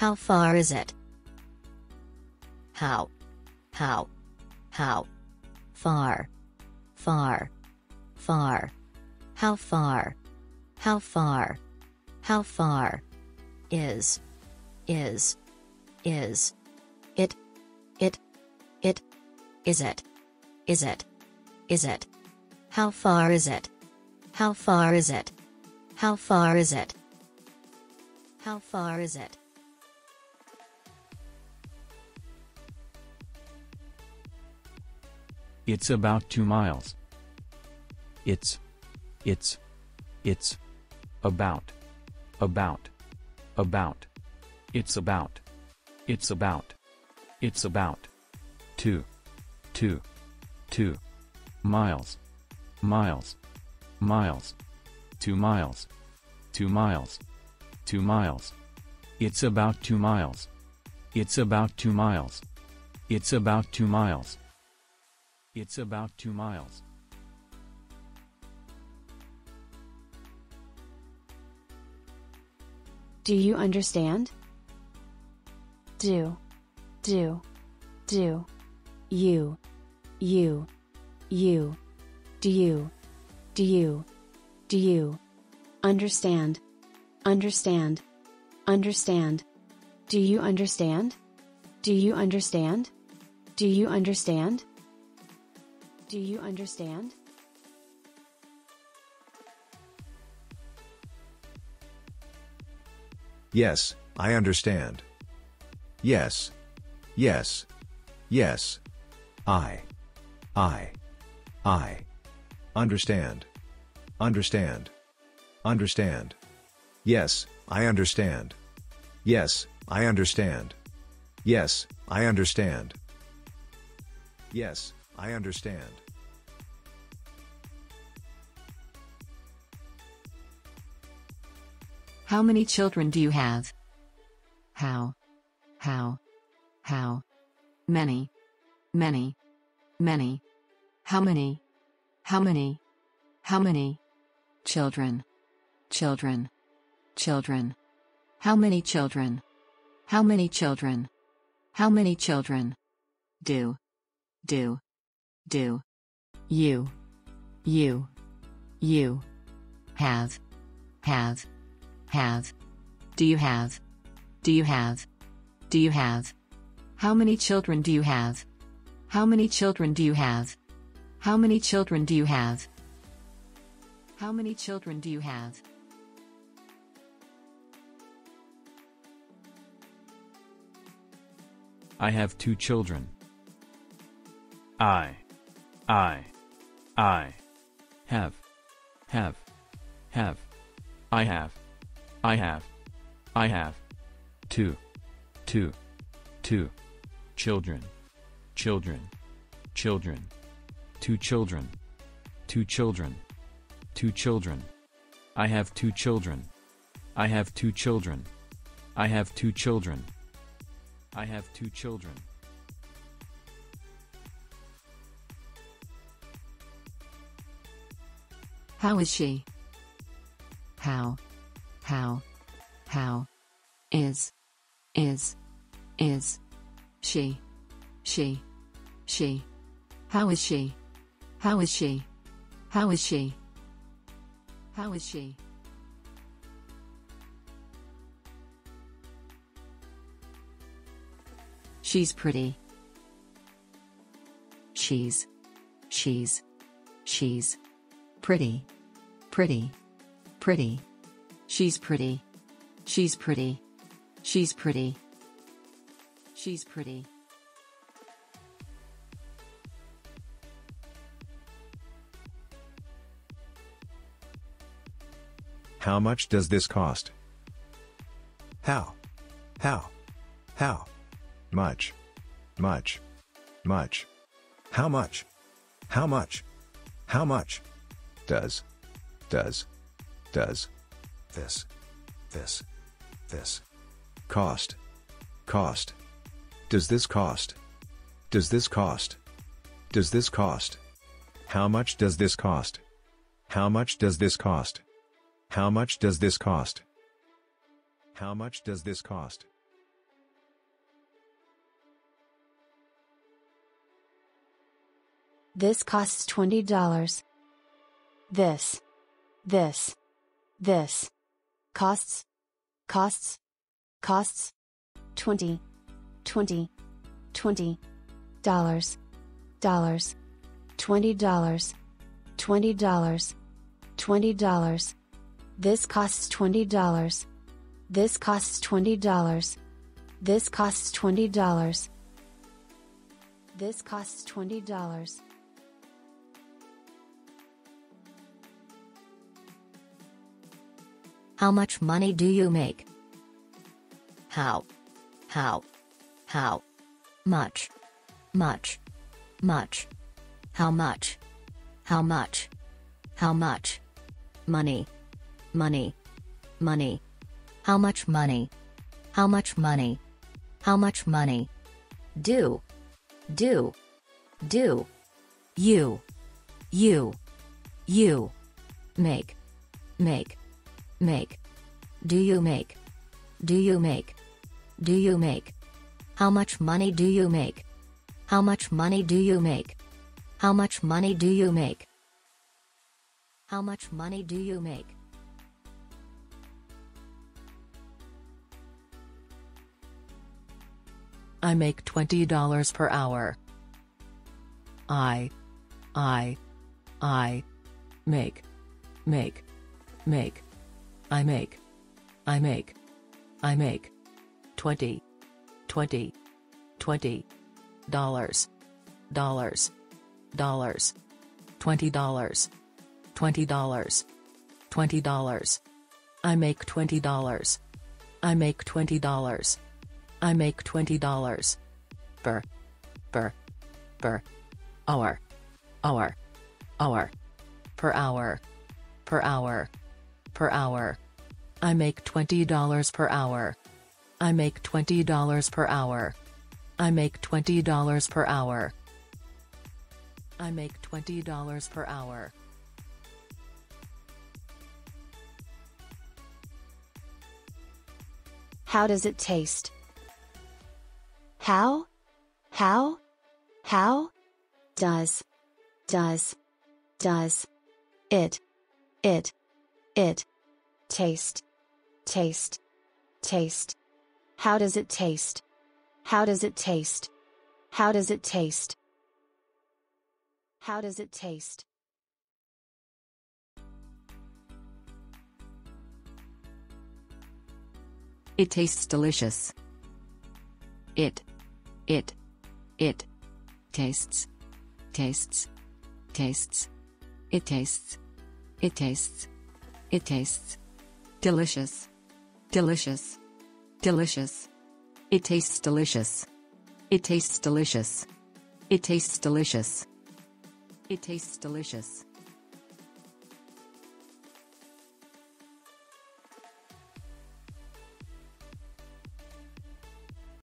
How far is it? How far how far is it is it how far is it? How far is it? It's about 2 miles. It's about it's about 2 miles 2 miles it's about 2 miles. It's about 2 miles. Do you understand? Do you do you understand Do you understand? Yes, I understand. Yes. I understand. Yes, I understand. Yes, I understand. How many children do you have? How many how many children how many children do you have do you have how many children do you have I have 2 children. I have 2 children 2 children I have two children. How is she? How is she how is she She's pretty. She's pretty. She's pretty. How much does this cost? How much how much does this cost does this cost how much does this cost This costs $20. This costs $20. This costs $20. This costs $20. How much money do you make? How much how much money how much money do you make do you make how much money do you make? How much money do you make? I make $20 per hour. I make $20 $20 I make $20 per hour per hour I make $20 per hour. I make $20 per hour. How does it taste? How does it taste? How does it taste? It tastes delicious. It tastes. It tastes. Delicious. It tastes delicious.